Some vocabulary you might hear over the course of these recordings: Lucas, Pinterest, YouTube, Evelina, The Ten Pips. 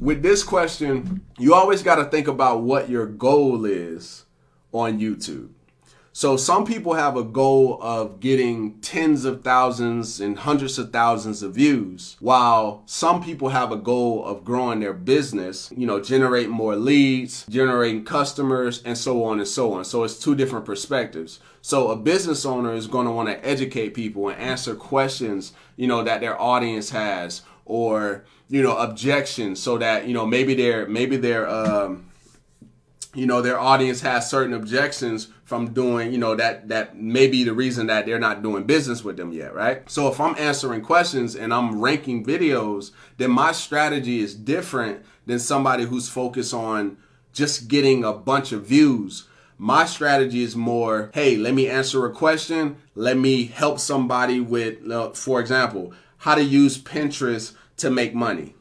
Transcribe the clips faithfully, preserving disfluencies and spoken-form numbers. with this question, you always got to think about what your goal is on YouTube. So some people have a goal of getting tens of thousands and hundreds of thousands of views, while some people have a goal of growing their business, you know, generate more leads, generating customers, and so on and so on. So it's two different perspectives. So a business owner is going to want to educate people and answer questions, you know, that their audience has, or, you know, objections, so that, you know, maybe they're, maybe they're, um, you know, their audience has certain objections from doing, you know, that that may be the reason that they're not doing business with them yet, right? So if I'm answering questions and I'm ranking videos, then my strategy is different than somebody who's focused on just getting a bunch of views. My strategy is more, hey, let me answer a question. Let me help somebody with, uh, for example, how to use Pinterest to make money,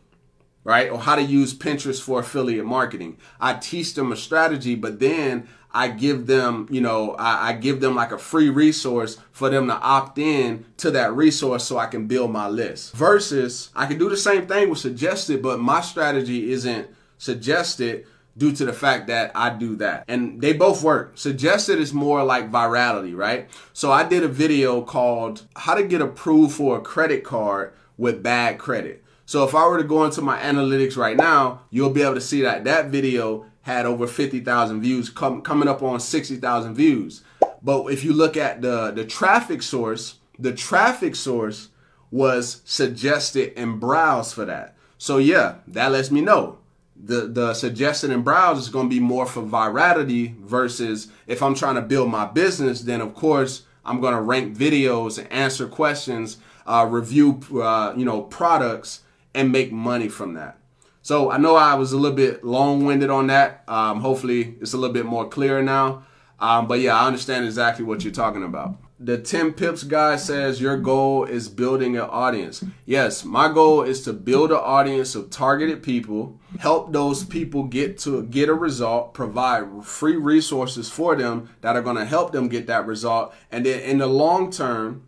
right? Or how to use Pinterest for affiliate marketing. I teach them a strategy, but then I give them, you know, I, I give them like a free resource for them to opt in to that resource so I can build my list. Versus I can do the same thing with suggested, but my strategy isn't suggested due to the fact that I do that. And they both work. Suggested is more like virality, right? So I did a video called How to Get Approved for a Credit Card with Bad Credit. So if I were to go into my analytics right now, you'll be able to see that that video had over fifty thousand views, com coming up on sixty thousand views. But if you look at the, the traffic source, the traffic source was suggested and browse for that. So yeah, that lets me know. The, the suggested and browse is going to be more for virality, versus if I'm trying to build my business, then of course I'm going to rank videos and answer questions, uh, review uh, you know, products, and make money from that. So I know I was a little bit long-winded on that. Um, hopefully it's a little bit more clear now. Um, but yeah, I understand exactly what you're talking about. The Ten Pips guy says your goal is building an audience. Yes, my goal is to build an audience of targeted people, help those people get to get a result, provide free resources for them that are going to help them get that result. And then in the long term,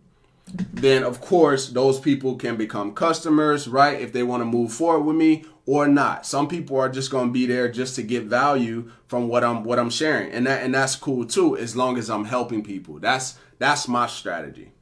then of course those people can become customers, right? If they want to move forward with me or not. Some people are just going to be there just to get value from what I'm what I'm sharing, and that and that's cool too, as long as I'm helping people. That's that's my strategy.